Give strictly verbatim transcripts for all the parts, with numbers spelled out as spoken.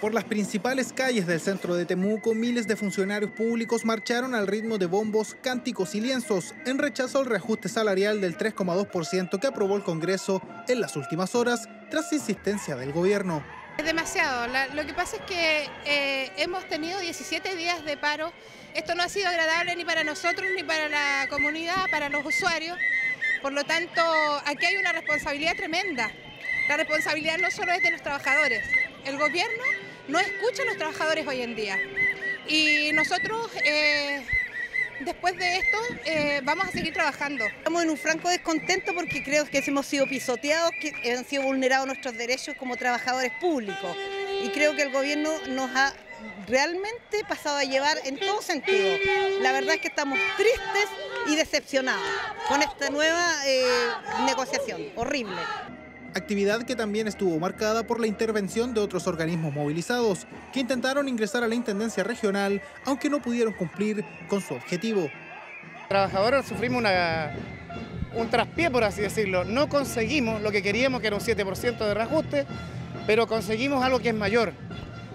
Por las principales calles del centro de Temuco, miles de funcionarios públicos marcharon al ritmo de bombos, cánticos y lienzos en rechazo al reajuste salarial del tres coma dos por ciento que aprobó el Congreso en las últimas horas tras insistencia del gobierno. Es demasiado. La, lo que pasa es que eh, hemos tenido diecisiete días de paro. Esto no ha sido agradable ni para nosotros, ni para la comunidad, para los usuarios. Por lo tanto, aquí hay una responsabilidad tremenda. La responsabilidad no solo es de los trabajadores. El gobierno no escucha a los trabajadores hoy en día. Y nosotros, eh, después de esto, eh, vamos a seguir trabajando. Estamos en un franco descontento porque creo que hemos sido pisoteados, que han sido vulnerados nuestros derechos como trabajadores públicos. Y creo que el gobierno nos ha realmente pasado a llevar en todo sentido. La verdad es que estamos tristes y decepcionados con esta nueva eh, negociación horrible. Actividad que también estuvo marcada por la intervención de otros organismos movilizados que intentaron ingresar a la Intendencia Regional, aunque no pudieron cumplir con su objetivo. Los trabajadores sufrimos una, un traspié, por así decirlo. No conseguimos lo que queríamos, que era un siete por ciento de reajuste, pero conseguimos algo que es mayor.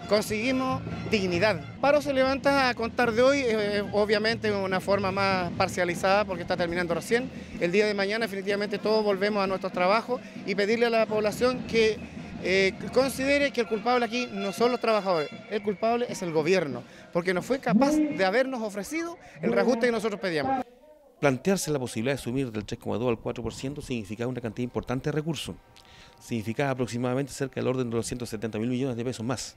Conseguimos dignidad. Paro se levanta a contar de hoy, eh, obviamente de una forma más parcializada porque está terminando recién. El día de mañana definitivamente todos volvemos a nuestros trabajos y pedirle a la población que eh, considere que el culpable aquí no son los trabajadores, el culpable es el gobierno, porque no fue capaz de habernos ofrecido el reajuste que nosotros pedíamos. Plantearse la posibilidad de subir del tres coma dos al cuatro por ciento significaba una cantidad importante de recursos, significaba aproximadamente cerca del orden de los ciento setenta mil millones de pesos más.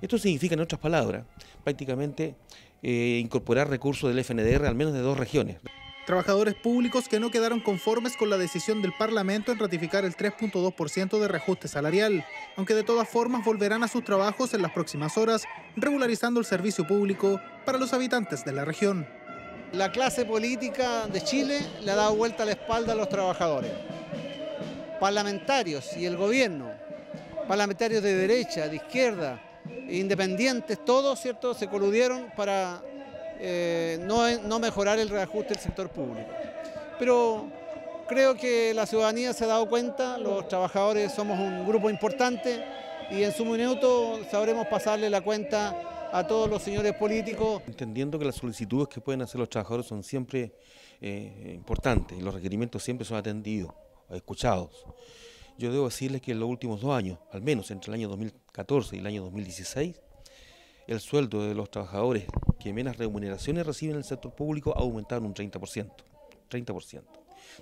Esto significa, en otras palabras, prácticamente eh, incorporar recursos del F N D R al menos de dos regiones. Trabajadores públicos que no quedaron conformes con la decisión del Parlamento en ratificar el tres coma dos por ciento de reajuste salarial, aunque de todas formas volverán a sus trabajos en las próximas horas, regularizando el servicio público para los habitantes de la región. La clase política de Chile le ha dado vuelta a la espalda a los trabajadores. Parlamentarios y el gobierno, parlamentarios de derecha, de izquierda, independientes, todos, ¿cierto?, se coludieron para eh, no, no mejorar el reajuste del sector público. Pero creo que la ciudadanía se ha dado cuenta, los trabajadores somos un grupo importante y en su minuto sabremos pasarle la cuenta a todos los señores políticos. Entendiendo que las solicitudes que pueden hacer los trabajadores son siempre eh, importantes, los requerimientos siempre son atendidos, escuchados. Yo debo decirles que en los últimos dos años, al menos entre el año dos mil catorce y el año dos mil dieciséis, el sueldo de los trabajadores que menos remuneraciones reciben en el sector público ha aumentado en un treinta por ciento. treinta por ciento.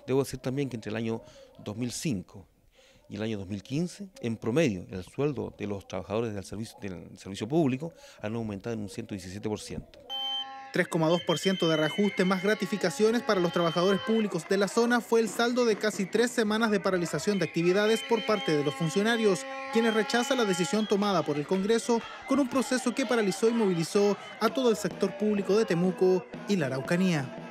Debo decir también que entre el año dos mil cinco y el año dos mil quince, en promedio, el sueldo de los trabajadores del servicio, del servicio público han aumentado en un ciento diecisiete por ciento. tres coma dos por ciento de reajuste más gratificaciones para los trabajadores públicos de la zona fue el saldo de casi tres semanas de paralización de actividades por parte de los funcionarios, quienes rechazan la decisión tomada por el Congreso con un proceso que paralizó y movilizó a todo el sector público de Temuco y la Araucanía.